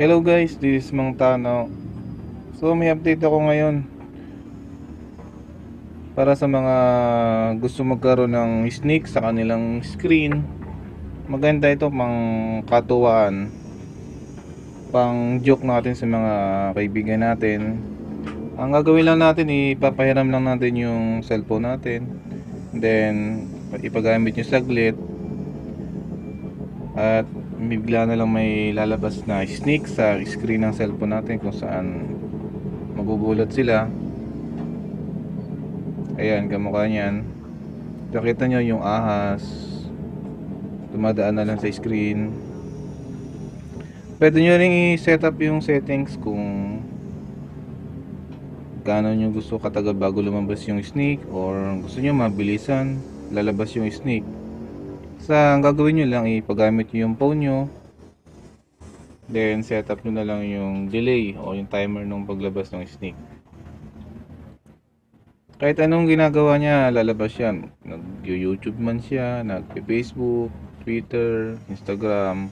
Hello guys, this is Mang Tano. So may update ako ngayon para sa mga gusto magkaroon ng sneak sa kanilang screen. Maganda ito, pang katuwaan, pang joke natin sa mga kaibigan natin. Ang gagawin lang natin, ipapahiram lang natin yung cellphone natin, then ipagamit nyo saglit at bigla na lang may lalabas na sneak sa screen ng cellphone natin kung saan magugulat sila. Ayan, kamukha niyan. Nakita nyo yung ahas, dumadaan na lang sa screen. Pwede nyo rin i-set up yung settings kung gaano nyo gusto katagal bago lumabas yung sneak, or gusto nyo mabilisan lalabas yung sneak. Ang gagawin nyo lang, ipagamit nyo yung phone nyo, then set up nyo na lang yung delay o yung timer nung paglabas ng sneak. Kahit anong ginagawa niya, lalabas yan. Nag-YouTube man siya, nag-Facebook, Twitter, Instagram,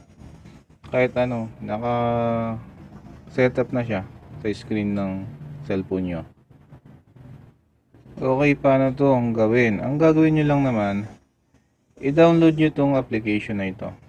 kahit ano, naka-set up na siya sa screen ng cellphone nyo. Okay, paano to ang gawin? Ang gagawin nyo lang naman, i-download nyo itong application na ito.